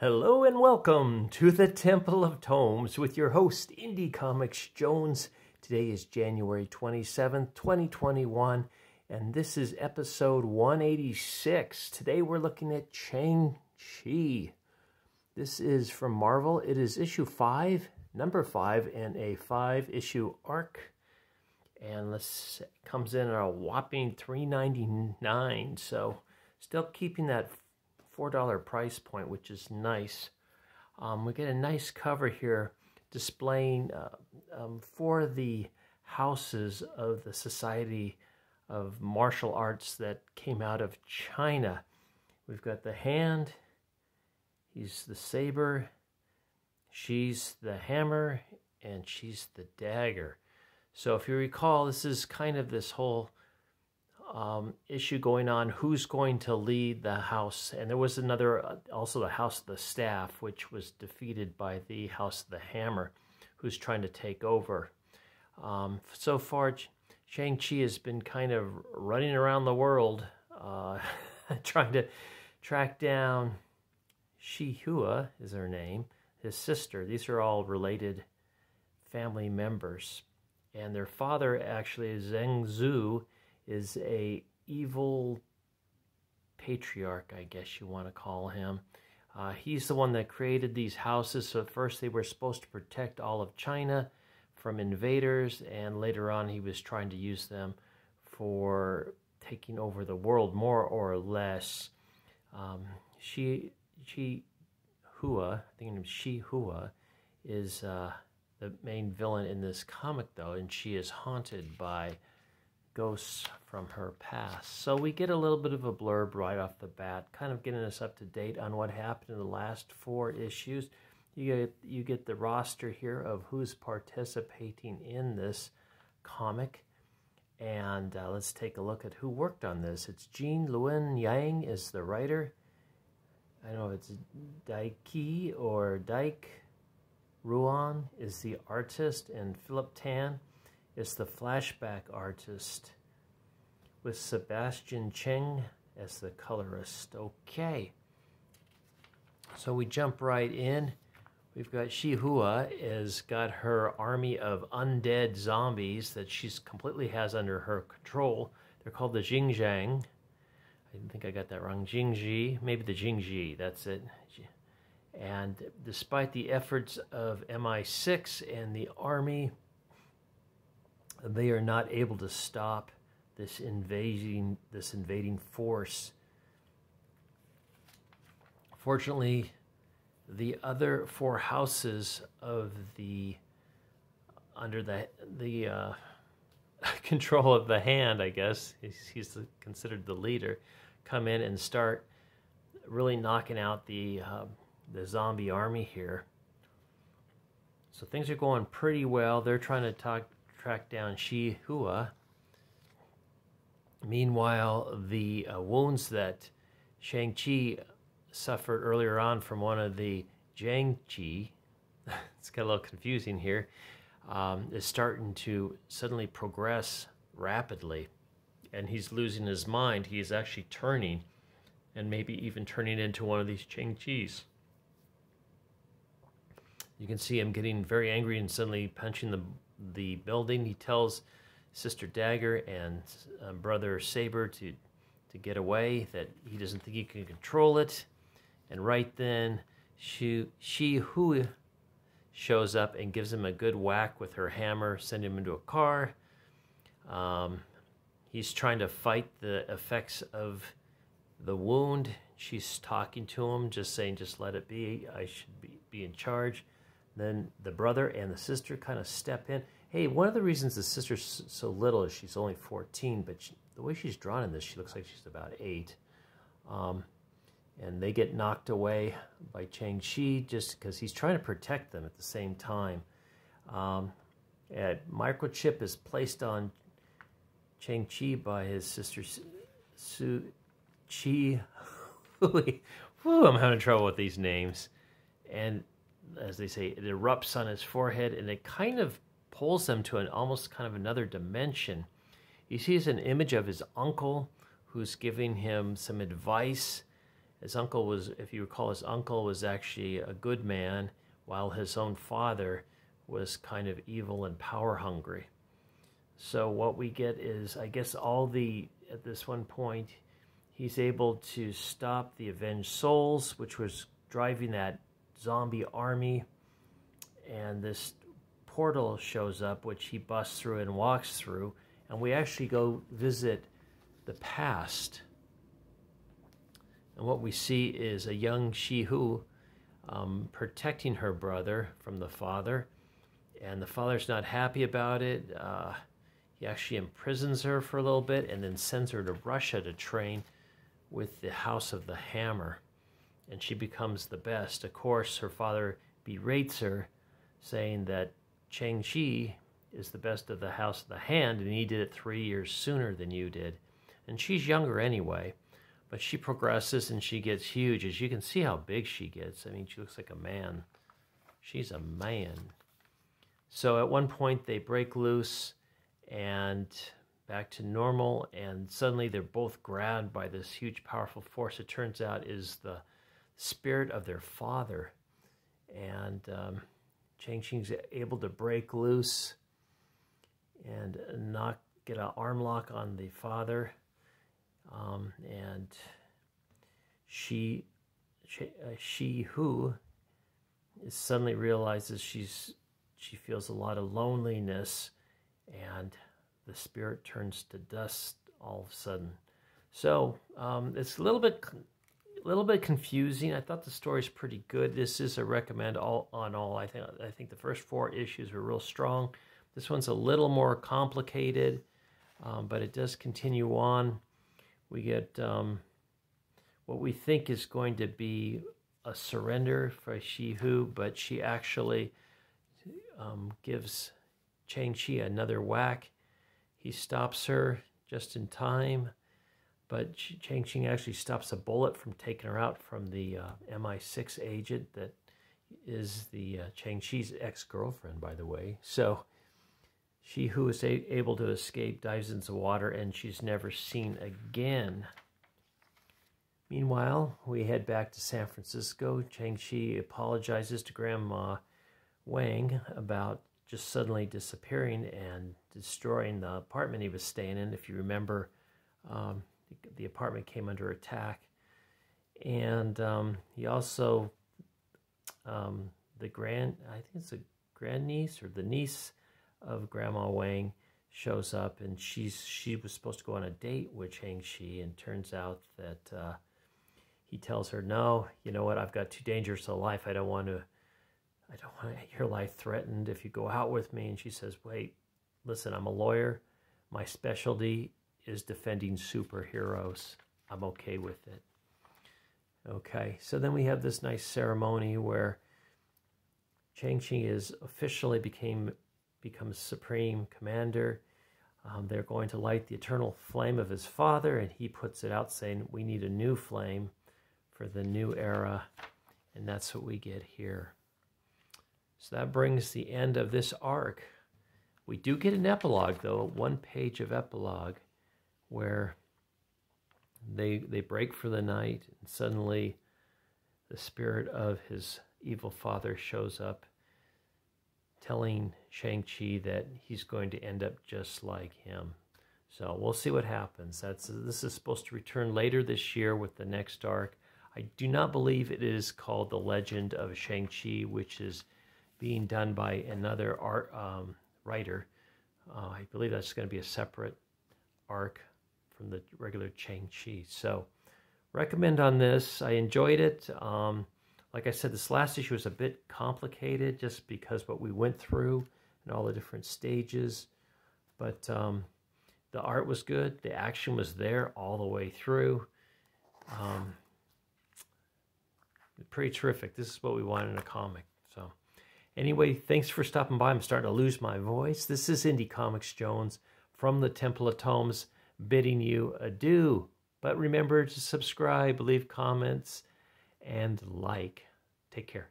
Hello and welcome to the Temple of Tomes with your host, Indie Comics Jones. Today is January 27th, 2021, and this is episode 186. Today we're looking at Shang-Chi. This is from Marvel. It is issue 5, number 5, in a 5-issue arc. And this comes in at a whopping $3.99, so still keeping that $4 price point, which is nice. We get a nice cover here displaying for the houses of the Society of Martial Arts that came out of China. We've got the hand, he's the saber, she's the hammer, and she's the dagger. So if you recall, this is kind of this whole issue going on, who's going to lead the house. And there was another, also the House of the Staff, which was defeated by the House of the Hammer, who's trying to take over. So far, Shang-Chi has been kind of running around the world, trying to track down Shi-Hua, is her name, his sister. These are all related family members. And their father, actually, Zheng Zhu, is a evil patriarch, I guess you want to call him. He's the one that created these houses. So at first they were supposed to protect all of China from invaders, and later on he was trying to use them for taking over the world, more or less. Shi-Hua, I think her name is Shi-Hua, is the main villain in this comic, though, and she is haunted by ghosts from her past. So we get a little bit of a blurb right off the bat, kind of getting us up to date on what happened in the last 4 issues. You get the roster here of who's participating in this comic, and let's take a look at who worked on this. It's Gene Luen Yang is the writer. I don't know if it's Dike or Dike Ruan is the artist, and Philip Tan is the flashback artist, with Sebastian Cheng as the colorist. Okay, so we jump right in. We've got Shi-Hua has got her army of undead zombies that she's completely has under her control. They're called the Jingjiang. I think I got that wrong. Jingji, maybe the Jingji, that's it. And despite the efforts of MI6 and the army, they are not able to stop this invading force. Fortunately, the other 4 houses of the under the control of the hand, I guess he's considered the leader, come in and start really knocking out the zombie army here. So things are going pretty well. They're trying to track down Shi-Hua. Meanwhile, the wounds that Shang-Chi suffered earlier on from one of the Jiangshi, it's got a little confusing here, is starting to suddenly progress rapidly, and he's losing his mind. He is actually turning, and maybe even turning into one of these Jiangshis. You can see him getting very angry and suddenly punching the building. He tells Sister Dagger and Brother Saber to get away, that he doesn't think he can control it. And right then, Shi-Hua shows up and gives him a good whack with her hammer, sending him into a car. He's trying to fight the effects of the wound. She's talking to him, just saying, just let it be, I should be in charge. Then the brother and the sister kind of step in. Hey, one of the reasons the sister's so little is she's only 14, but the way she's drawn in this, she looks like she's about 8. And they get knocked away by Shang-Chi, just because he's trying to protect them at the same time. A microchip is placed on Shang-Chi by his sister Su chi. Whew, I'm having trouble with these names. And as they say, it erupts on his forehead, and it kind of pulls them to an almost kind of another dimension. He sees an image of his uncle who's giving him some advice, His uncle was, if you recall, his uncle was actually a good man, while his own father was kind of evil and power hungry. So what we get is, I guess, all the, at this one point, he's able to stop the avenged souls, which was driving that zombie army, and this portal shows up, which he busts through and walks through, and we actually go visit the past. And what we see is a young Shi-Hua protecting her brother from the father, and the father's not happy about it. He actually imprisons her for a little bit and then sends her to Russia to train with the House of the Hammer, and she becomes the best. Of course, her father berates her, saying that Shang-Chi is the best of the House of the Hand, and he did it 3 years sooner than you did. And she's younger anyway, but she progresses and she gets huge. As you can see how big she gets. I mean, she looks like a man. She's a man. So at one point, they break loose and back to normal, and suddenly they're both grabbed by this huge, powerful force. It turns out is the spirit of their father. And Shang-Chi's able to break loose and get an arm lock on the father. And Shi-Hua suddenly realizes she feels a lot of loneliness, and the spirit turns to dust all of a sudden. So it's a little bit confusing. I thought the story's pretty good. This is a recommend all on all. I think the first 4 issues were real strong. This one's a little more complicated, but it does continue on. We get what we think is going to be a surrender for Shi-Hua, but she actually gives Shang-Chi another whack. He stops her just in time, but Shang-Chi actually stops a bullet from taking her out from the MI6 agent that is the Shang-Chi's ex-girlfriend, by the way. So Shi-Hua is able to escape, dives into water, and she's never seen again. Meanwhile, we head back to San Francisco. Shang-Chi apologizes to Grandma Wang about just suddenly disappearing and destroying the apartment he was staying in. If you remember, the apartment came under attack. And he also, I think it's the grandniece or the niece of Grandma Wang shows up, and she was supposed to go on a date with Shang-Chi, and turns out that he tells her, no, you know what, I've got too dangerous a life. I don't want your life threatened if you go out with me. And she says, wait, listen, I'm a lawyer. My specialty is defending superheroes. I'm okay with it. Okay, so then we have this nice ceremony where Shang-Chi is officially becomes Supreme Commander. They're going to light the eternal flame of his father, and he puts it out saying, we need a new flame for the new era, and that's what we get here. So that brings the end of this arc. We do get an epilogue, though, one page of epilogue, where they break for the night, and suddenly the spirit of his evil father shows up, telling Shang-Chi that he's going to end up just like him. So we'll see what happens. This is supposed to return later this year with the next arc. I do not believe it is called The Legend of Shang-Chi, which is being done by another writer. I believe that's going to be a separate arc from the regular Shang-Chi. So recommend on this. I enjoyed it. Like I said, this last issue was a bit complicated just because what we went through and all the different stages. But the art was good. The action was there all the way through. Pretty terrific. This is what we want in a comic. So anyway, thanks for stopping by. I'm starting to lose my voice. This is Indie Comics Jones from the Temple of Tomes bidding you adieu. But remember to subscribe, leave comments, and like. Take care.